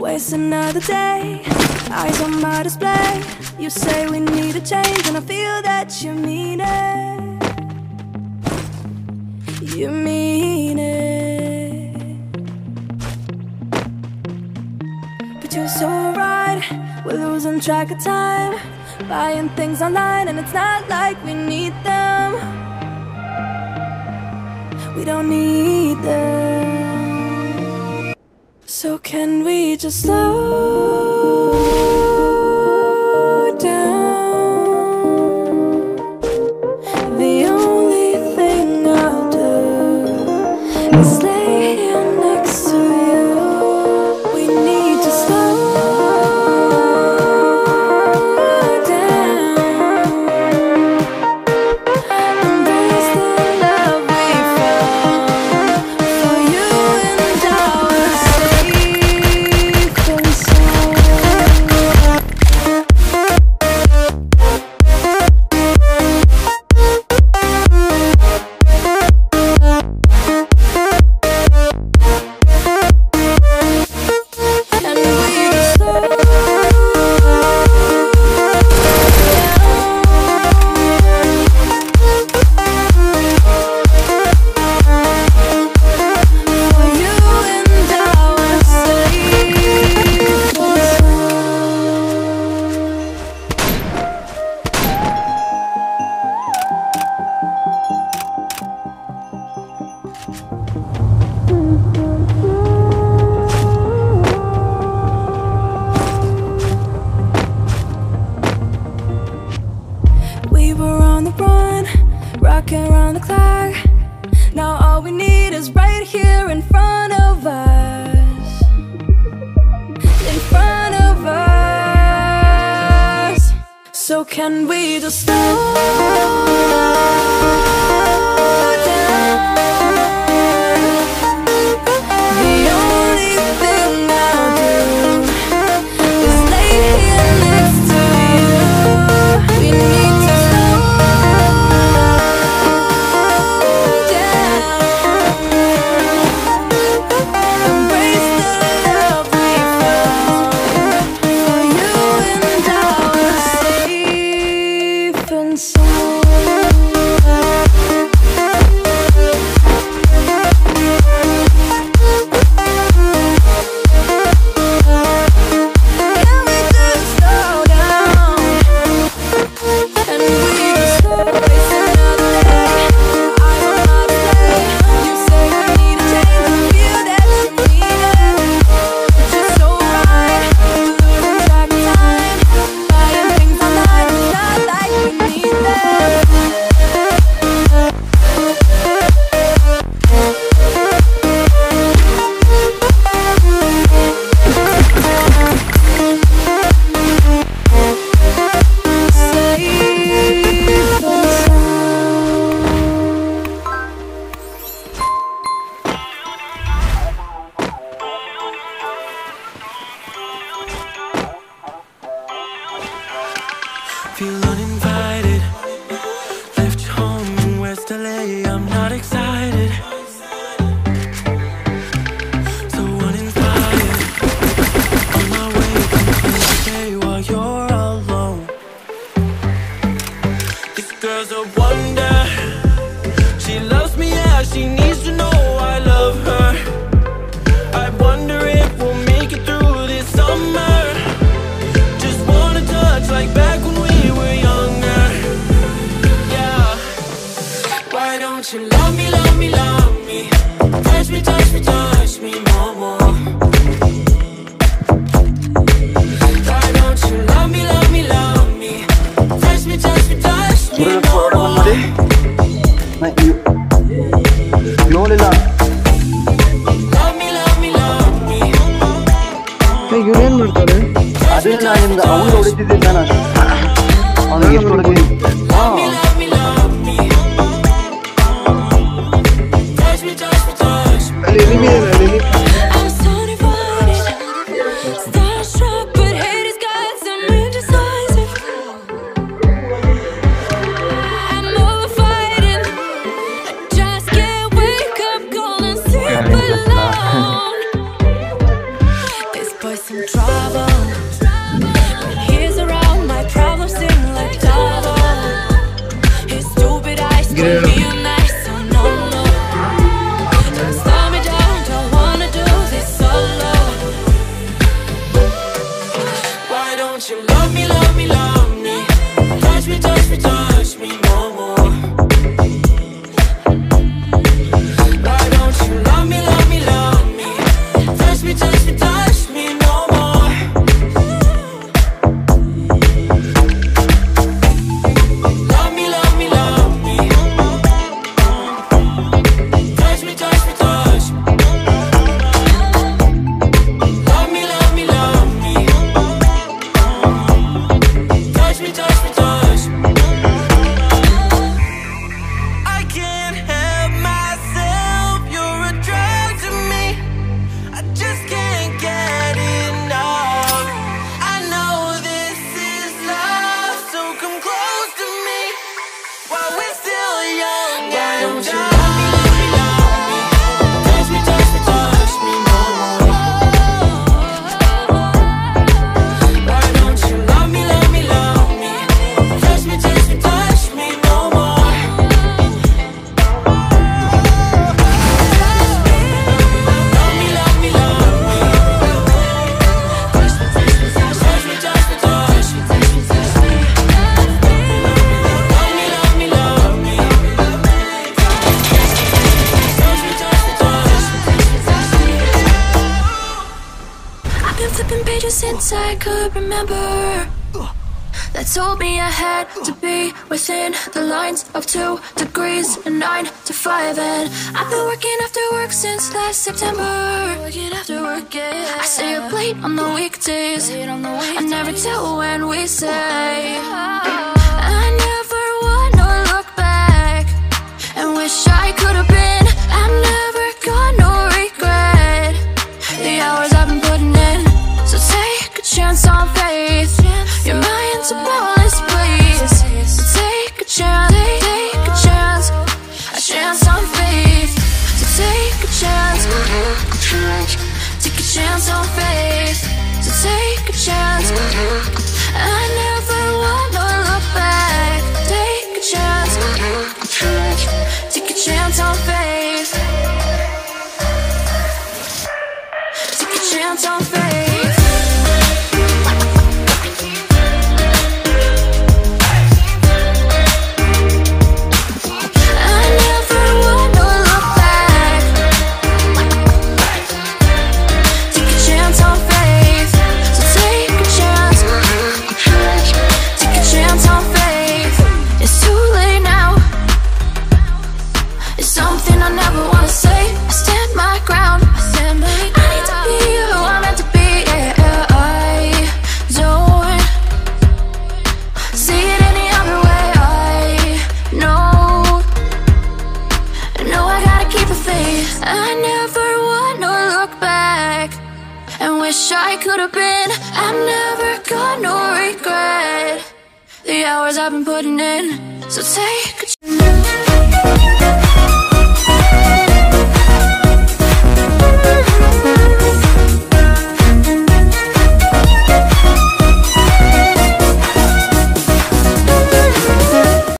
Waste another day, eyes on my display. You say we need a change, and I feel that you mean it. You mean it. But you're so right, we're losing track of time, buying things online, and it's not like we need them. We don't need them. So can we just slow down? The only thing I'll do is lay here next to you. We need to slow down, embrace the love we found, for you and ours. Rocking around the clock. Now all we need is right here in front of us. In front of us. So can we just slow down? Feel uninvited, left home in West LA. I'm not excited, so uninvited. On my way from today while you're alone. This girl's a wonder. She loves me as she needs to know I love her. I wonder if we'll make it through this summer. Just wanna touch like back when you love me, love me, love me. Touch me, touch me, touch me more, more. Why don't you love me, love me, love me? Touch me, touch me, touch me more, more. You only love me, love me, love me. Hey, you didn't touch me, touch me, touch me. I'm so divided, starstruck, but boy's some trouble. When he's around, my problems seem like double. His stupid eyes could be nice, so no, no. Don't slow me down, don't wanna do this solo. Why don't you love me, love me, love me? Touch me, touch me, touch me no more. Why don't you love me, love me, love me? Touch me, touch me, touch me. Flipping pages since I could remember, that told me I had to be within the lines of 2 degrees and 9 to 5. And I've been working after work since last September. Working after work, yeah. I stay up late on the weekdays. I never tell when we say. I never wanna look back and wish I could have been. I'm never gonna regret the hours I've been putting in. So take a chance on faith. Your mind's a ballast, please. So take a chance, take a chance, a chance on faith. So take a chance, take a chance on faith. So take a chance. I never wanna look back. Take a chance, take a chance on faith. Take a chance on faith. Wish I could have been. I'm never gonna regret the hours I've been putting in. So take